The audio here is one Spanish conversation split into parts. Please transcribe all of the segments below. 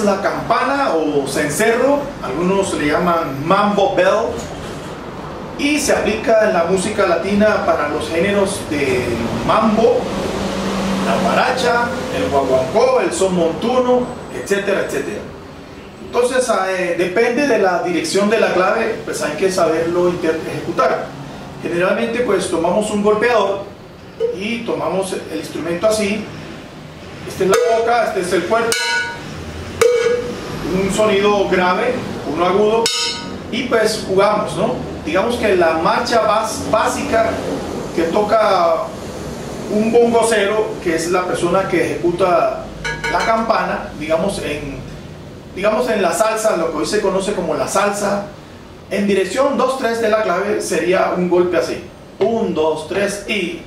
es la campana o cencerro, algunos le llaman mambo bell, y se aplica en la música latina para los géneros de mambo, la guaracha, el guaguancó, el son montuno, etcétera, etcétera. Entonces, depende de la dirección de la clave, pues hay que saberlo ejecutar. Generalmente, pues tomamos un golpeador y tomamos el instrumento así. Esta es la boca, este es el cuerpo, un sonido grave, uno agudo, y pues jugamos, ¿no? Digamos que la marcha básica que toca un bongocero, que es la persona que ejecuta la campana, digamos en la salsa, lo que hoy se conoce como la salsa, en dirección 2-3 de la clave sería un golpe así, 1, 2, 3 y...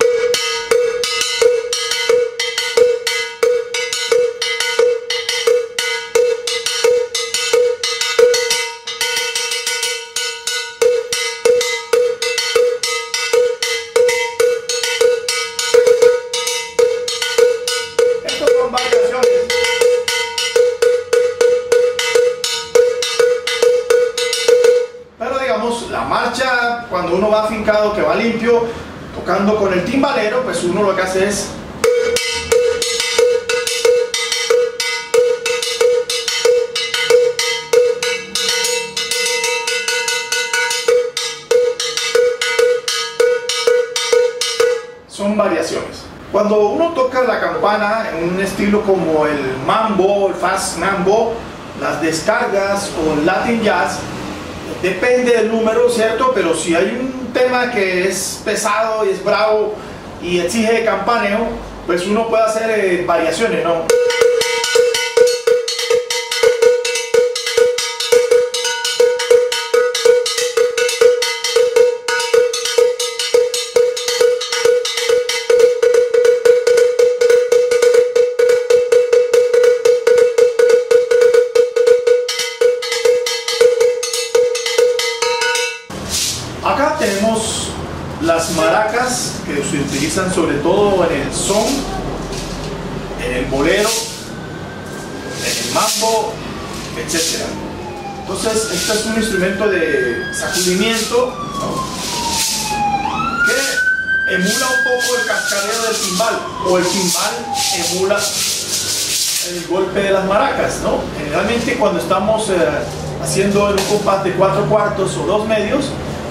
Cuando uno va afincado, que va limpio, tocando con el timbalero, pues uno lo que hace es son variaciones. Cuando uno toca la campana en un estilo como el mambo, el fast mambo, las descargas o el Latin Jazz, depende del número, ¿cierto? Pero si hay un tema que es pesado y es bravo y exige campaneo, pues uno puede hacer variaciones, ¿no? Acá tenemos las maracas, que se utilizan sobre todo en el son, en el bolero, en el mambo, etc. Entonces, este es un instrumento de sacudimiento que emula un poco el cascareo del timbal, o el timbal emula el golpe de las maracas, ¿no? Generalmente cuando estamos haciendo el compás de 4/4 o 2/2,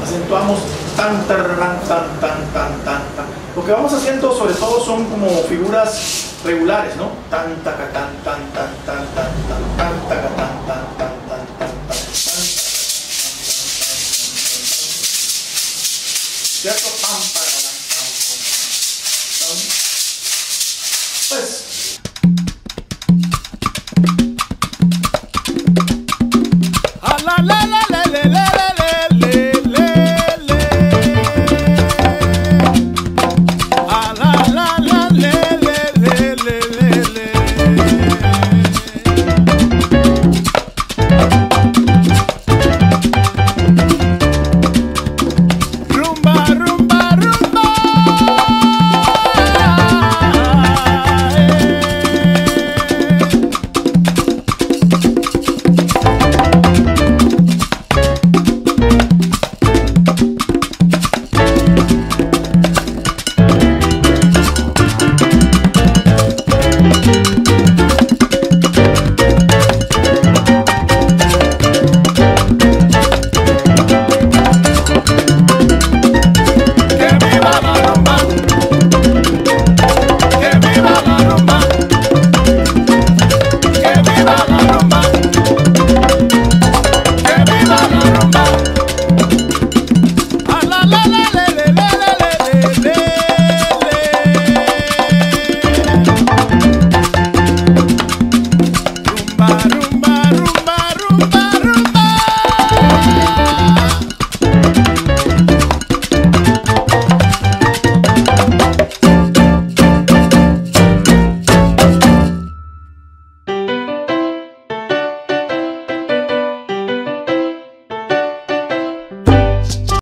acentuamos tan, tan, tan, tan, tan, tan, tan. Lo que vamos haciendo sobre todo son como figuras regulares, ¿no? Tan, tan, tan, tan, tan, tan, tan, tan, tan, tan, tan, tan, tan, tan, tan, tan. ¿Cierto? Pam, pam.